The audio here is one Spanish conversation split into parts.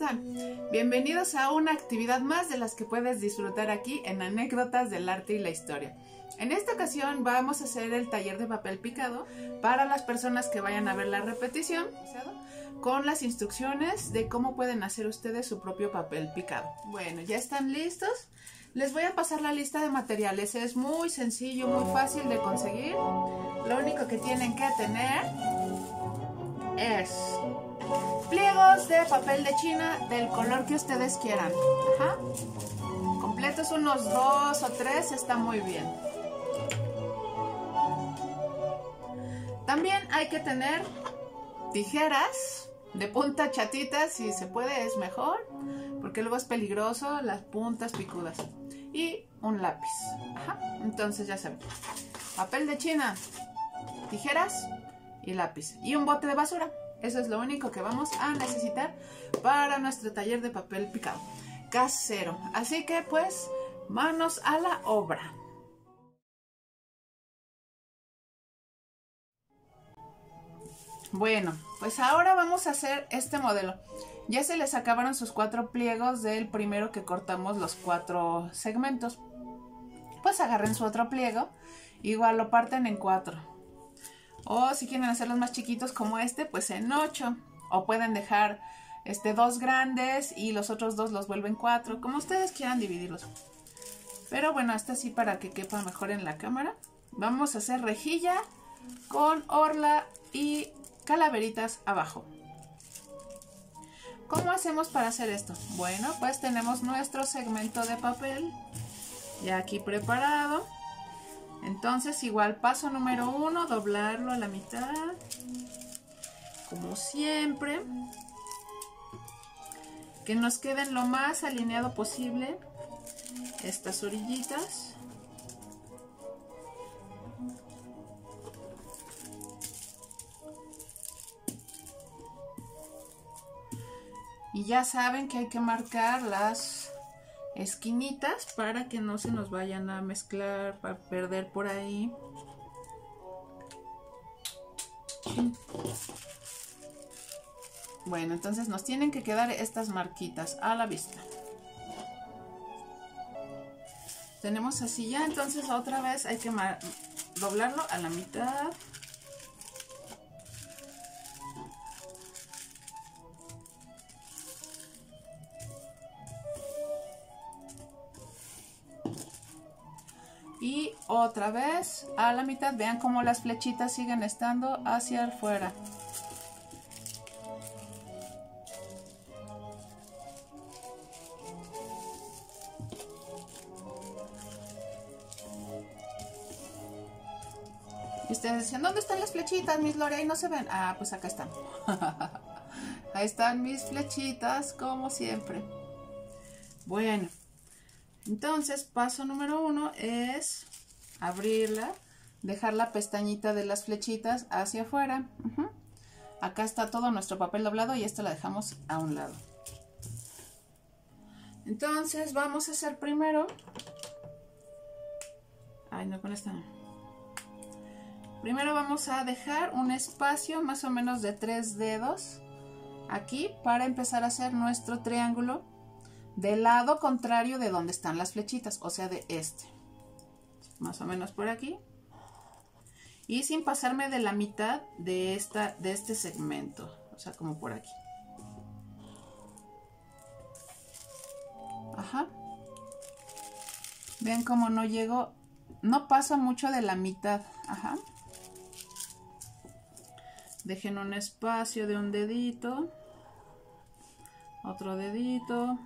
están? Bienvenidos a una actividad más de las que puedes disfrutar aquí en Anécdotas del Arte y la Historia. En esta ocasión vamos a hacer el taller de papel picado para las personas que vayan a ver la repetición, con las instrucciones de cómo pueden hacer ustedes su propio papel picado. Bueno, ¿ya están listos? Les voy a pasar la lista de materiales. Es muy sencillo, muy fácil de conseguir. Lo único que tienen que tener es pliegos de papel de China del color que ustedes quieran. Ajá. Completos unos 2 o 3, está muy bien. También hay que tener tijeras de punta chatita, si se puede es mejor, porque luego es peligroso las puntas picudas. Y un lápiz. Ajá. Entonces ya saben, papel de China, tijeras y lápiz. Y un bote de basura. Eso es lo único que vamos a necesitar para nuestro taller de papel picado casero. Así que pues, manos a la obra. Bueno, pues ahora vamos a hacer este modelo. Ya se les acabaron sus 4 pliegos del primero que cortamos los 4 segmentos. Pues agarren su otro pliego, igual lo parten en 4. O si quieren hacerlos más chiquitos como este, pues en 8. O pueden dejar 2 grandes y los otros 2 los vuelven 4. Como ustedes quieran dividirlos. Pero bueno, este sí para que quepa mejor en la cámara. Vamos a hacer rejilla con orla y calaveritas abajo. ¿Cómo hacemos para hacer esto? Bueno, pues tenemos nuestro segmento de papel ya aquí preparado. Entonces igual paso número 1, doblarlo a la mitad, como siempre. Que nos queden lo más alineado posible estas orillitas. Y ya saben que hay que marcar las esquinitas para que no se nos vayan a mezclar, para perder por ahí. Bueno, entonces nos tienen que quedar estas marquitas a la vista. Tenemos así ya, entonces otra vez hay que doblarlo a la mitad. Y otra vez a la mitad. Vean cómo las flechitas siguen estando hacia afuera. Y ustedes dicen, ¿dónde están las flechitas, mis Lore? Ahí no se ven. Ah, pues acá están. Ahí están mis flechitas, como siempre. Bueno. Entonces, paso número 1 es abrirla, dejar la pestañita de las flechitas hacia afuera. Acá está todo nuestro papel doblado y esta la dejamos a un lado. Entonces, vamos a hacer primero... Ay, no, con esta no. Primero vamos a dejar un espacio más o menos de 3 dedos aquí para empezar a hacer nuestro triángulo del lado contrario de donde están las flechitas, o sea de este, más o menos por aquí, y sin pasarme de la mitad de este segmento, o sea como por aquí. Ajá. Vean cómo no llego, no paso mucho de la mitad. Ajá. Dejen un espacio de un dedito, otro dedito.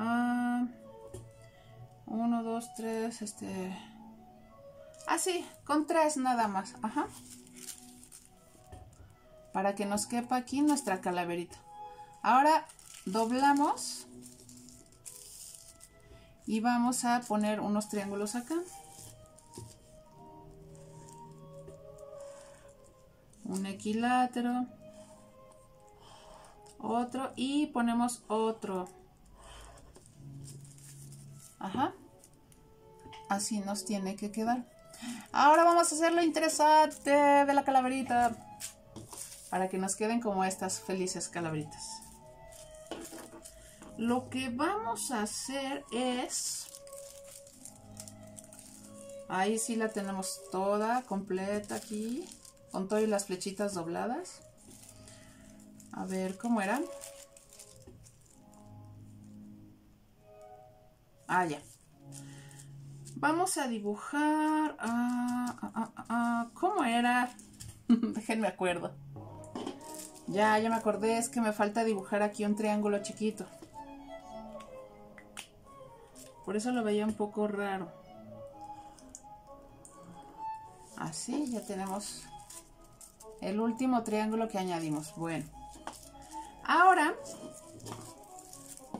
Ah, 1, 2, 3, así, con 3 nada más, ajá, para que nos quepa aquí nuestra calaverita. Ahora doblamos y vamos a poner unos triángulos acá, un equilátero, otro y ponemos otro. Ajá, así nos tiene que quedar. Ahora vamos a hacer lo interesante de la calaverita. para que nos queden como estas felices calaveritas. Lo que vamos a hacer es, ahí sí la tenemos toda completa aquí, con todo y las flechitas dobladas. A ver, ¿cómo eran? Ah, ya. Vamos a dibujar... ¿cómo era? Déjenme acuerdo. Ya me acordé, es que me falta dibujar aquí un triángulo chiquito. Por eso lo veía un poco raro. Así, ya tenemos el último triángulo que añadimos. Bueno, ahora,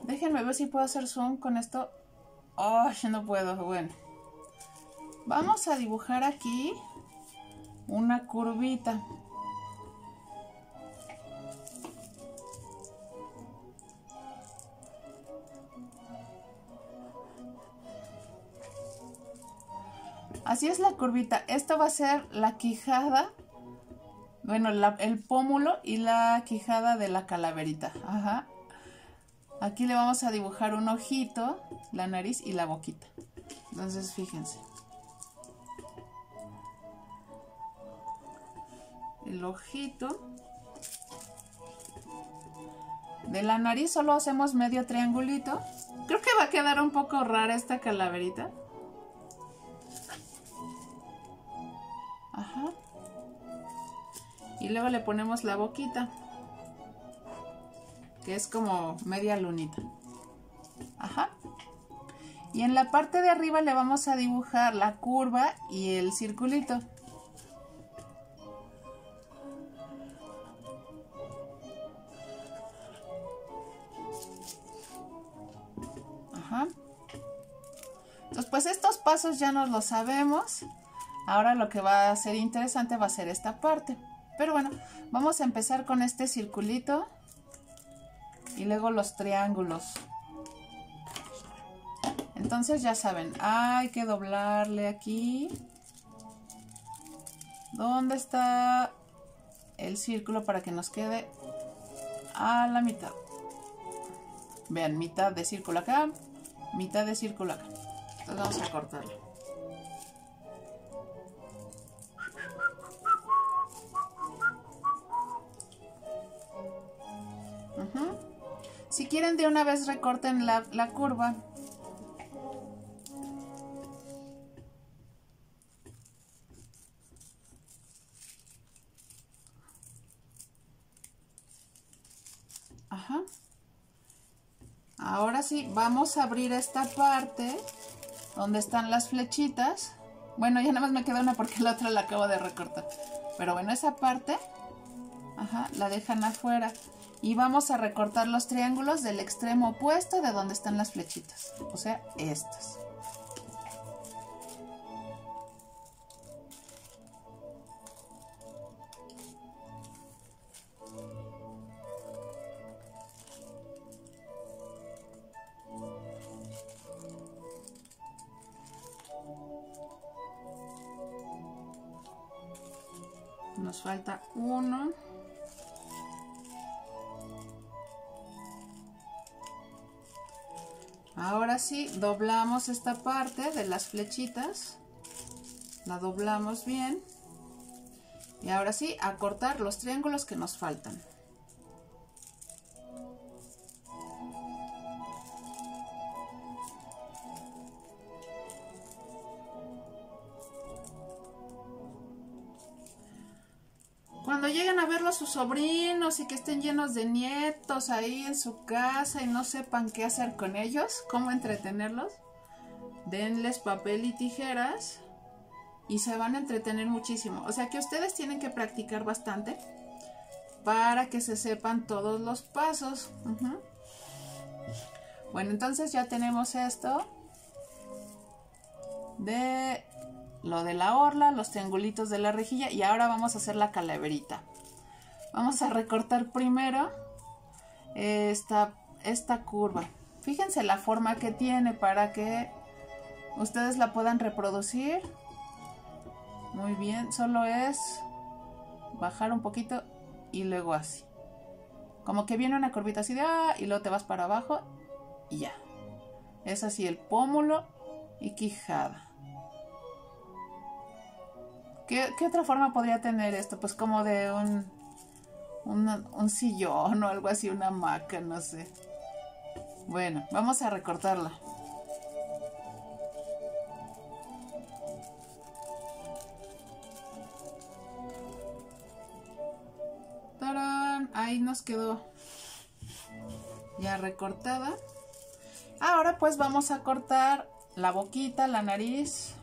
déjenme ver si puedo hacer zoom con esto. Oh, yo no puedo. Bueno, vamos a dibujar aquí una curvita. Así es la curvita. Esta va a ser la quijada, bueno, el pómulo y la quijada de la calaverita. Ajá. Aquí le vamos a dibujar un ojito, la nariz y la boquita. Entonces, fíjense. El ojito. De la nariz solo hacemos medio triangulito. Creo que va a quedar un poco rara esta calaverita. Ajá. Y luego le ponemos la boquita, que es como media lunita. Ajá. Y en la parte de arriba le vamos a dibujar la curva y el circulito. Ajá. Entonces, pues estos pasos ya nos los sabemos. Ahora lo que va a ser interesante va a ser esta parte. Pero bueno, vamos a empezar con este circulito. Y luego los triángulos. Entonces ya saben, hay que doblarle aquí. ¿Dónde está el círculo para que nos quede a la mitad? Vean, mitad de círculo acá, mitad de círculo acá. Entonces vamos a cortarlo. Si quieren, de una vez recorten la curva. Ajá. Ahora sí, vamos a abrir esta parte donde están las flechitas. Bueno, ya nada más me queda una porque la otra la acabo de recortar. Pero bueno, esa parte, ajá, la dejan afuera. Y vamos a recortar los triángulos del extremo opuesto de donde están las flechitas. O sea, estas. Nos falta uno. Ahora sí, doblamos esta parte de las flechitas, la doblamos bien y ahora sí, a cortar los triángulos que nos faltan. Cuando lleguen a verlo a sus sobrinos y que estén llenos de nietos ahí en su casa y no sepan qué hacer con ellos, cómo entretenerlos, denles papel y tijeras y se van a entretener muchísimo. O sea que ustedes tienen que practicar bastante para que se sepan todos los pasos. Bueno, entonces ya tenemos esto de... lo de la orla, los triangulitos de la rejilla y ahora vamos a hacer la calaverita. Vamos a recortar primero esta curva. Fíjense la forma que tiene para que ustedes la puedan reproducir. Muy bien, solo es bajar un poquito y luego así. Como que viene una curvita así de ah, y luego te vas para abajo y ya. Es así el pómulo y quijada. ¿Qué otra forma podría tener esto? Pues como de un sillón o algo así, una hamaca, no sé. Bueno, vamos a recortarla. ¡Tarán! Ahí nos quedó ya recortada. Ahora pues vamos a cortar la boquita, la nariz.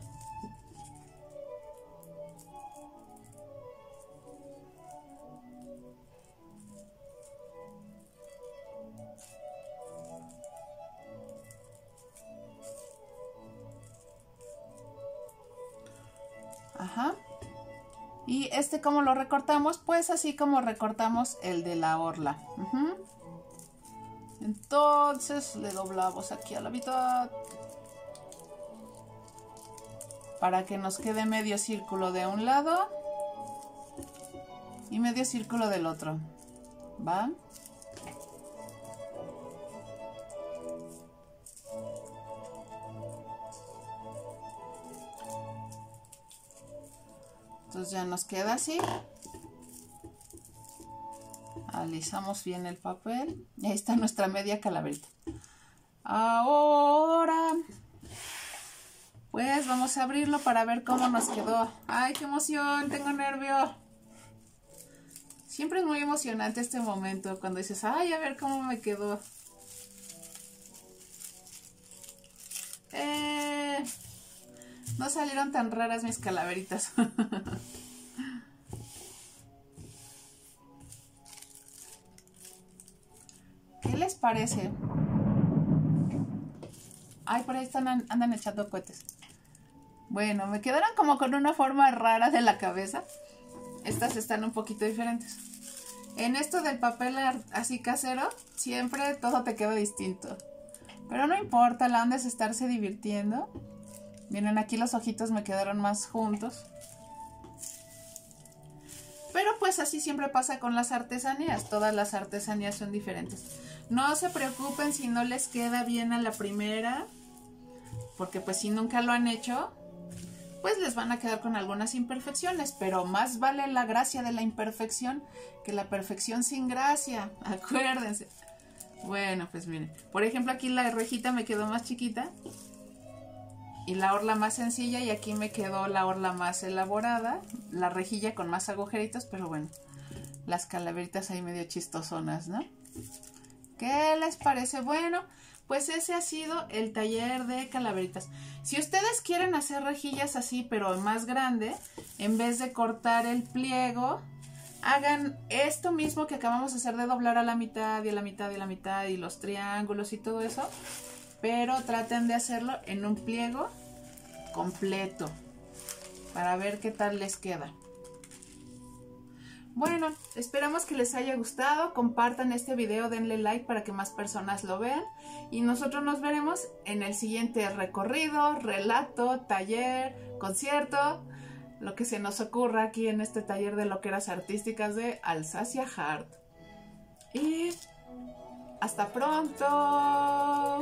Ajá. Y este, ¿cómo lo recortamos? Pues así como recortamos el de la orla. Entonces le doblamos aquí a la mitad para que nos quede medio círculo de un lado y medio círculo del otro. ¿Va? Entonces ya nos queda así. Alisamos bien el papel. Y ahí está nuestra media calaverita. Ahora, pues vamos a abrirlo para ver cómo nos quedó. ¡Ay, qué emoción! Tengo nervio. Siempre es muy emocionante este momento cuando dices, ¡ay, a ver cómo me quedó! No salieron tan raras mis calaveritas. ¿Qué les parece? Ay, por ahí están, andan echando cohetes. Bueno, me quedaron como con una forma rara de la cabeza. Estas están un poquito diferentes. En esto del papel así casero, siempre todo te queda distinto. Pero no importa, la onda es estarse divirtiendo. Miren, aquí los ojitos me quedaron más juntos. Pero pues así siempre pasa con las artesanías. Todas las artesanías son diferentes. No se preocupen si no les queda bien a la primera. Porque pues si nunca lo han hecho, pues les van a quedar con algunas imperfecciones. Pero más vale la gracia de la imperfección que la perfección sin gracia. Acuérdense. Bueno, pues miren. Por ejemplo, aquí la rejita me quedó más chiquita. Y la orla más sencilla, y aquí me quedó la orla más elaborada, la rejilla con más agujeritos, pero bueno, las calaveritas ahí medio chistosonas, ¿no? ¿Qué les parece? Bueno, pues ese ha sido el taller de calaveritas. Si ustedes quieren hacer rejillas así, pero más grande, en vez de cortar el pliego, hagan esto mismo que acabamos de hacer de doblar a la mitad, y a la mitad, y a la mitad, y los triángulos y todo eso. Pero traten de hacerlo en un pliego completo para ver qué tal les queda. Bueno, esperamos que les haya gustado. Compartan este video, denle like para que más personas lo vean. Y nosotros nos veremos en el siguiente recorrido, relato, taller, concierto, lo que se nos ocurra aquí en este taller de loqueras artísticas de Alsacia Hart. Y hasta pronto.